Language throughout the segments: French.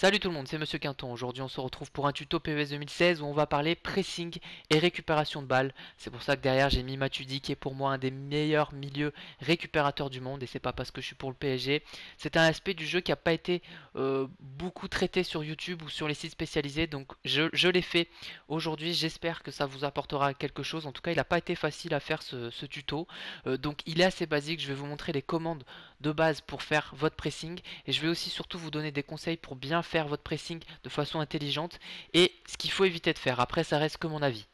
Salut tout le monde, c'est Monsieur Quinton. Aujourd'hui on se retrouve pour un tuto PES 2016 où on va parler pressing et récupération de balles. C'est pour ça que derrière j'ai mis Matuidi qui est pour moi un des meilleurs milieux récupérateurs du monde, et c'est pas parce que je suis pour le PSG. C'est un aspect du jeu qui n'a pas été beaucoup traité sur YouTube ou sur les sites spécialisés, donc je l'ai fait aujourd'hui. J'espère que ça vous apportera quelque chose. En tout cas il n'a pas été facile à faire ce tuto, donc il est assez basique. Je vais vous montrer les commandes de base pour faire votre pressing, et je vais aussi surtout vous donner des conseils pour bien faire votre pressing de façon intelligente et ce qu'il faut éviter de faire. Après ça reste que mon avis.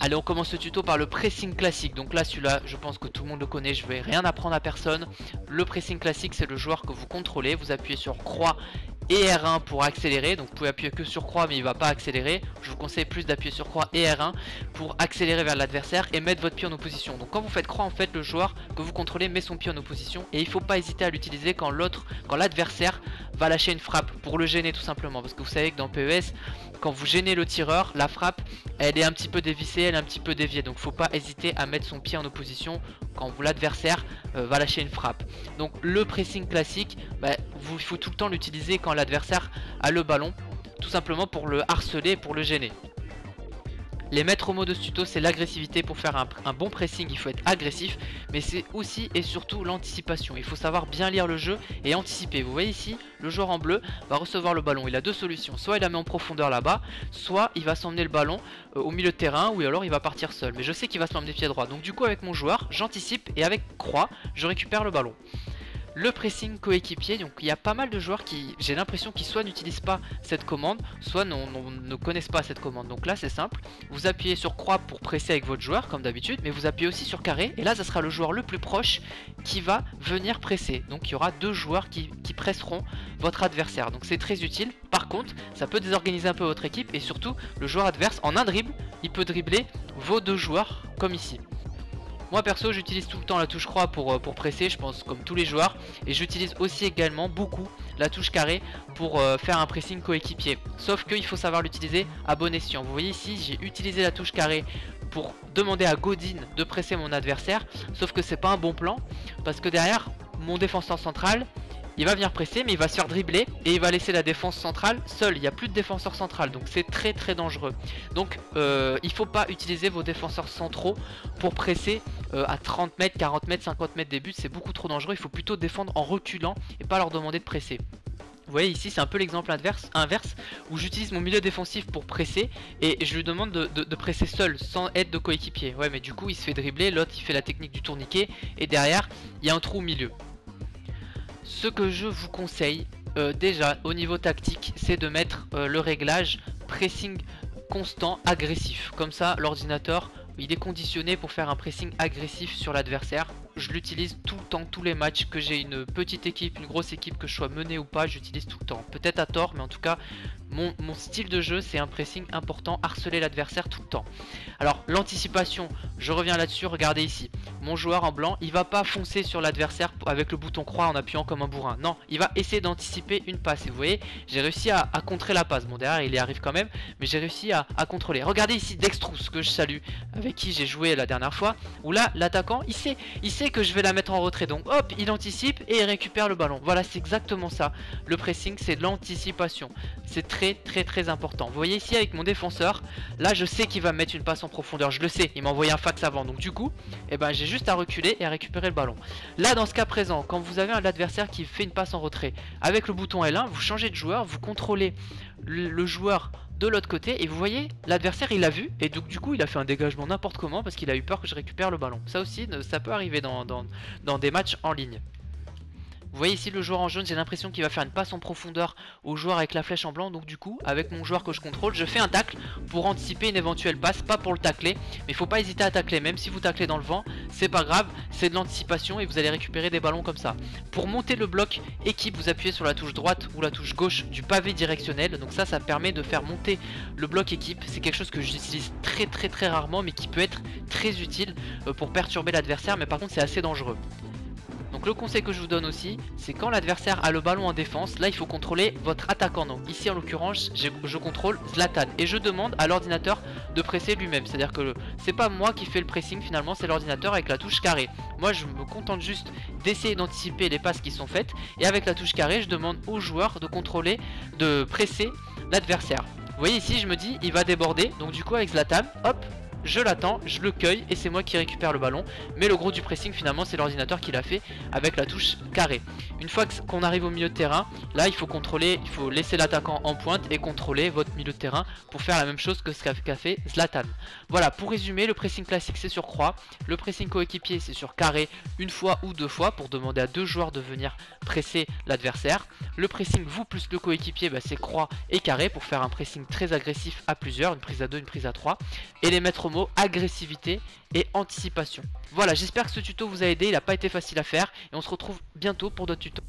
Allez, on commence ce tuto par le pressing classique. Donc là, celui-là, je pense que tout le monde le connaît, je vais rien apprendre à personne. Le pressing classique, c'est le joueur que vous contrôlez, vous appuyez sur croix et R1 pour accélérer. Donc vous pouvez appuyer que sur croix mais il va pas accélérer. Je vous conseille plus d'appuyer sur croix et R1 pour accélérer vers l'adversaire et mettre votre pied en opposition. Donc quand vous faites croix, en fait le joueur que vous contrôlez met son pied en opposition, et il faut pas hésiter à l'utiliser quand l'adversaire va lâcher une frappe pour le gêner, tout simplement. Parce que vous savez que dans le PES, quand vous gênez le tireur, la frappe elle est un petit peu dévissée, elle est un petit peu déviée. Donc faut pas hésiter à mettre son pied en opposition quand l'adversaire va lâcher une frappe. Donc le pressing classique, il faut tout le temps l'utiliser quand l'adversaire a le ballon, tout simplement pour le harceler et pour le gêner. Les maîtres mots de ce tuto, c'est l'agressivité. Pour faire un bon pressing, il faut être agressif, mais c'est aussi et surtout l'anticipation. Il faut savoir bien lire le jeu et anticiper. Vous voyez ici, le joueur en bleu va recevoir le ballon. Il a deux solutions, soit il la met en profondeur là-bas, soit il va s'emmener le ballon au milieu de terrain, ou alors il va partir seul. Mais je sais qu'il va se l'emmener pied droit, donc du coup avec mon joueur, j'anticipe et avec croix, je récupère le ballon. Le pressing coéquipier, donc il y a pas mal de joueurs qui, j'ai l'impression, qu'ils soit n'utilisent pas cette commande, soit ne connaissent pas cette commande. Donc là c'est simple, vous appuyez sur croix pour presser avec votre joueur comme d'habitude, mais vous appuyez aussi sur carré, et là ça sera le joueur le plus proche qui va venir presser. Donc il y aura deux joueurs qui presseront votre adversaire, donc c'est très utile. Par contre ça peut désorganiser un peu votre équipe, et surtout le joueur adverse en un dribble, il peut dribbler vos deux joueurs comme ici. Moi perso j'utilise tout le temps la touche croix pour presser, je pense comme tous les joueurs, et j'utilise aussi également beaucoup la touche carré pour faire un pressing coéquipier. Sauf qu'il faut savoir l'utiliser à bon escient. Vous voyez ici, j'ai utilisé la touche carré pour demander à Godin de presser mon adversaire, sauf que c'est pas un bon plan, parce que derrière mon défenseur central, il va venir presser mais il va se faire dribbler et il va laisser la défense centrale seule. Il n'y a plus de défenseur central, donc c'est très très dangereux. Donc il ne faut pas utiliser vos défenseurs centraux pour presser à 30 mètres, 40 mètres, 50 mètres des buts. C'est beaucoup trop dangereux, il faut plutôt défendre en reculant et pas leur demander de presser. Vous voyez ici, c'est un peu l'exemple inverse où j'utilise mon milieu défensif pour presser et je lui demande de presser seul sans aide de coéquipier. Ouais, mais du coup il se fait dribbler, l'autre il fait la technique du tourniquet et derrière il y a un trou au milieu. Ce que je vous conseille déjà au niveau tactique, c'est de mettre le réglage pressing constant agressif. Comme ça l'ordinateur il est conditionné pour faire un pressing agressif sur l'adversaire. Je l'utilise tout le temps, tous les matchs, que j'ai une petite équipe, une grosse équipe, que je sois mené ou pas, j'utilise tout le temps. Peut-être à tort, mais en tout cas mon style de jeu c'est un pressing important, harceler l'adversaire tout le temps. Alors l'anticipation, je reviens là-dessus, regardez ici. Mon joueur en blanc, il va pas foncer sur l'adversaire avec le bouton croix en appuyant comme un bourrin. Non, il va essayer d'anticiper une passe. Et vous voyez, j'ai réussi à contrer la passe. Bon, derrière, il y arrive quand même, mais j'ai réussi à contrôler. Regardez ici Dextrous, que je salue, avec qui j'ai joué la dernière fois. Où là, l'attaquant, il sait que je vais la mettre en retrait. Donc hop, il anticipe et il récupère le ballon. Voilà, c'est exactement ça. Le pressing, c'est de l'anticipation. C'est très très très important. Vous voyez ici avec mon défenseur, là je sais qu'il va mettre une passe en profondeur. Je le sais, il m'a envoyé un fax avant. Donc du coup, j'ai juste à reculer et à récupérer le ballon. Là dans ce cas présent, quand vous avez un adversaire qui fait une passe en retrait, avec le bouton L1 vous changez de joueur, vous contrôlez le joueur de l'autre côté, et vous voyez l'adversaire il a vu, et donc du coup il a fait un dégagement n'importe comment parce qu'il a eu peur que je récupère le ballon. Ça aussi ça peut arriver dans des matchs en ligne. Vous voyez ici le joueur en jaune, j'ai l'impression qu'il va faire une passe en profondeur au joueur avec la flèche en blanc. Donc du coup, avec mon joueur que je contrôle, je fais un tacle pour anticiper une éventuelle passe, pas pour le tacler. Mais il faut pas hésiter à tacler, même si vous taclez dans le vent, c'est pas grave, c'est de l'anticipation et vous allez récupérer des ballons comme ça. Pour monter le bloc équipe, vous appuyez sur la touche droite ou la touche gauche du pavé directionnel. Donc ça permet de faire monter le bloc équipe. C'est quelque chose que j'utilise très très très rarement, mais qui peut être très utile pour perturber l'adversaire, mais par contre c'est assez dangereux. le conseil que je vous donne aussi, c'est quand l'adversaire a le ballon en défense, là il faut contrôler votre attaquant. Donc ici en l'occurrence je contrôle Zlatan et je demande à l'ordinateur de presser lui-même. C'est à dire que c'est pas moi qui fais le pressing finalement, c'est l'ordinateur avec la touche carrée. Moi je me contente juste d'essayer d'anticiper les passes qui sont faites, et avec la touche carrée je demande aux joueurs de contrôler, de presser l'adversaire. Vous voyez ici je me dis il va déborder, donc du coup avec Zlatan, hop, je l'attends, je le cueille et c'est moi qui récupère le ballon. Mais le gros du pressing finalement c'est l'ordinateur qui l'a fait avec la touche carrée. Une fois qu'on arrive au milieu de terrain, là il faut contrôler, il faut laisser l'attaquant en pointe et contrôler votre milieu de terrain pour faire la même chose que ce qu'a fait Zlatan. Voilà, pour résumer, le pressing classique c'est sur croix, le pressing coéquipier c'est sur carré une fois ou deux fois pour demander à deux joueurs de venir presser l'adversaire. Le pressing vous plus le coéquipier, bah, c'est croix et carré pour faire un pressing très agressif à plusieurs, une prise à deux, une prise à trois, et les mettre au mot agressivité et anticipation. Voilà, j'espère que ce tuto vous a aidé, il n'a pas été facile à faire et on se retrouve bientôt pour d'autres tutos.